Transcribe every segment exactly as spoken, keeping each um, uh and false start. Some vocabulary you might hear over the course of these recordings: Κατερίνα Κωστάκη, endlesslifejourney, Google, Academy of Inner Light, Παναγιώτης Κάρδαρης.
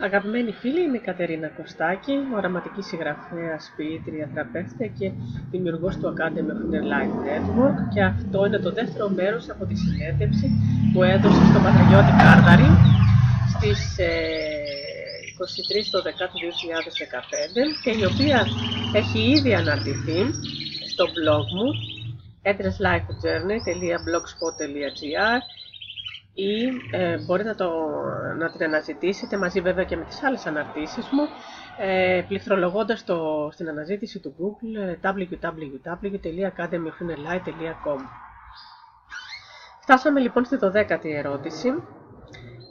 Αγαπημένοι φίλοι, είμαι η Κατερίνα Κωστάκη, οραματική συγγραφέα, ποιήτρια, θεραπεύτρια και δημιουργός του Academy of Inner Light Network, και αυτό είναι το δεύτερο μέρος από τη συνέντευξη που έδωσε στον Παναγιώτη Κάρδαρη στις ε, είκοσι τρεις Δεκεμβρίου δύο χιλιάδες δεκαπέντε και η οποία έχει ήδη αναρτηθεί στο blog μου address life journey dot blogspot dot gr ή ε, μπορείτε να, το, να την αναζητήσετε μαζί βέβαια και με τις άλλες αναρτήσεις μου ε, πληθρολογώντας το, στην αναζήτηση του Google double-u double-u double-u dot academy of inner light dot com. Φτάσαμε λοιπόν στη δωδέκατη ερώτηση.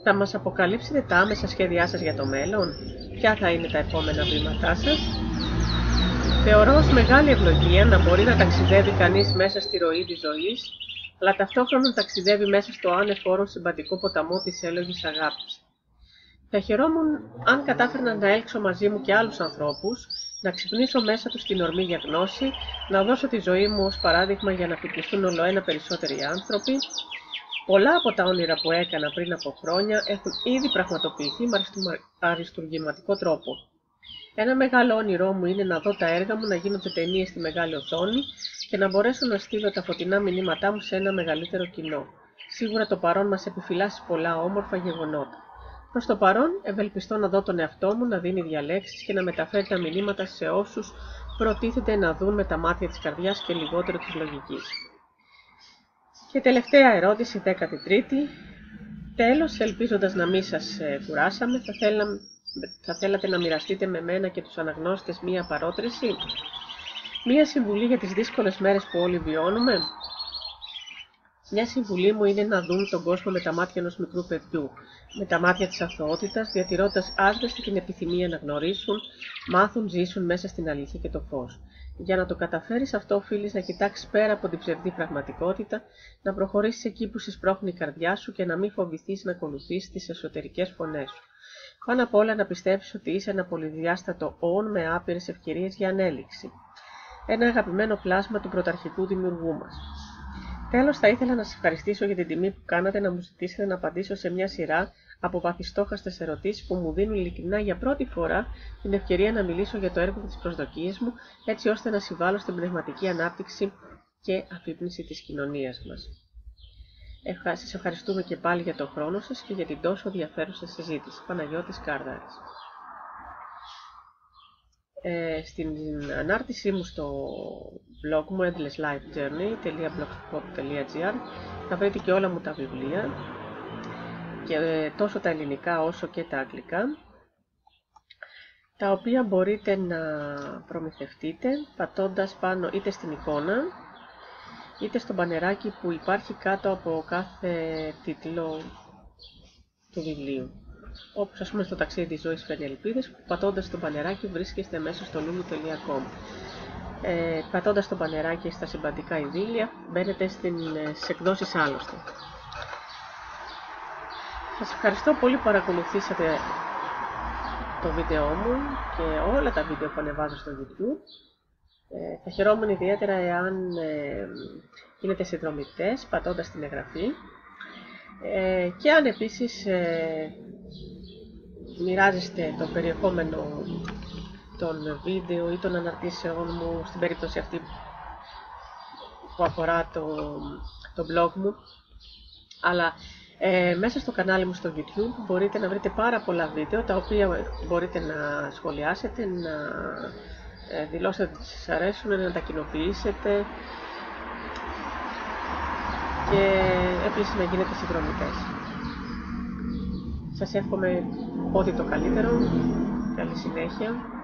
Θα μας αποκαλύψετε τα άμεσα σχέδιά σας για το μέλλον. Ποια θα είναι τα επόμενα βήματά σας? Θεωρώ ως μεγάλη ευλογία να μπορεί να ταξιδεύει κανείς μέσα στη ροή της ζωής, αλλά ταυτόχρονα ταξιδεύει μέσα στο άνευ όρων συμπαντικό ποταμό της έλογης αγάπης. Θα χαιρόμουν αν κατάφερνα να έλξω μαζί μου και άλλους ανθρώπους, να ξυπνήσω μέσα τους την ορμή για γνώση, να δώσω τη ζωή μου ως παράδειγμα για να φοιτηθούν ολοένα περισσότεροι άνθρωποι. Πολλά από τα όνειρα που έκανα πριν από χρόνια έχουν ήδη πραγματοποιηθεί με αριστουργηματικό τρόπο. Ένα μεγάλο όνειρό μου είναι να δω τα έργα μου να γίνονται ταινίες στη μεγάλη οθόνη και να μπορέσω να στείλω τα φωτεινά μηνύματά μου σε ένα μεγαλύτερο κοινό. Σίγουρα το παρόν μας επιφυλάσσει πολλά όμορφα γεγονότα. Προς το παρόν, ευελπιστώ να δω τον εαυτό μου να δίνει διαλέξεις και να μεταφέρει τα μηνύματα σε όσους προτίθεται να δουν με τα μάτια της καρδιάς και λιγότερο της λογικής. Και τελευταία ερώτηση, δεκατρία. Τέλος, ελπίζοντας να μην σας κουράσαμε, θα, θέλα, θα θέλατε να μοιραστείτε με μένα και τους αναγνώστες μία παρότριση, μία συμβουλή για τις δύσκολες μέρες που όλοι βιώνουμε. Μια συμβουλή μου είναι να δουν τον κόσμο με τα μάτια ενός μικρού παιδιού, με τα μάτια της αθωότητας, διατηρώντας άσβεστη την επιθυμία να γνωρίσουν, μάθουν, ζήσουν μέσα στην αλήθεια και το φως. Για να το καταφέρεις αυτό, οφείλεις να κοιτάξεις πέρα από την ψευδή πραγματικότητα, να προχωρήσεις εκεί που σε σπρώχνει η καρδιά σου και να μην φοβηθείς να ακολουθείς τις εσωτερικές φωνές σου. Πάνω απ' όλα να πιστέψεις ότι είσαι ένα πολυδιάστατο «ον» με άπειρες ευκαιρίες για ανέλυξη. Ένα αγαπημένο πλάσμα του πρωταρχικού δημιουργού μας. Τέλος, θα ήθελα να σας ευχαριστήσω για την τιμή που κάνατε να μου ζητήσετε να απαντήσω σε μια σειρά από βαθιστόχαστες ερωτήσεις που μου δίνουν ειλικρινά για πρώτη φορά την ευκαιρία να μιλήσω για το έργο και τις προσδοκίες μου, έτσι ώστε να συμβάλλω στην πνευματική ανάπτυξη και αφύπνιση της κοινωνίας μας. Σας ευχαριστούμε και πάλι για τον χρόνο σας και για την τόσο ενδιαφέρουσα συζήτηση. Παναγιώτης Κάρδαρης. Ε, στην ανάρτησή μου στο blog μου endless life journey dot blogspot dot gr θα βρείτε και όλα μου τα βιβλία, και τόσο τα ελληνικά όσο και τα αγγλικά, τα οποία μπορείτε να προμηθευτείτε πατώντας πάνω είτε στην εικόνα είτε στο μπανεράκι που υπάρχει κάτω από κάθε τίτλο του βιβλίου. Όπως ας πούμε στο ταξίδι της ζωής φέρνει ελπίδες, που πατώντας το μπανεράκι βρίσκεστε μέσα στο λούλου τελεία κομ. Ε, πατώντας το μπανεράκι στα συμπαντικά ειδήλια, μπαίνετε στις εκδόσεις άλλωστε. Σας ευχαριστώ πολύ που παρακολουθήσατε το βίντεο μου και όλα τα βίντεο που ανεβάζω στο YouTube. Ε, θα χαιρόμουν ιδιαίτερα εάν ε, γίνετε συνδρομητές πατώντας την εγγραφή. Ε, και αν επίσης ε, μοιράζεστε το περιεχόμενο των βίντεο ή των αναρτήσεων μου, στην περίπτωση αυτή που αφορά το, το blog μου, αλλά ε, μέσα στο κανάλι μου στο YouTube μπορείτε να βρείτε πάρα πολλά βίντεο τα οποία μπορείτε να σχολιάσετε, να ε, δηλώσετε ότι σας αρέσουν, να τα κοινοποιήσετε και επίσης να γίνετε συνδρομητές. Σας εύχομαι ό,τι το καλύτερο, καλή συνέχεια.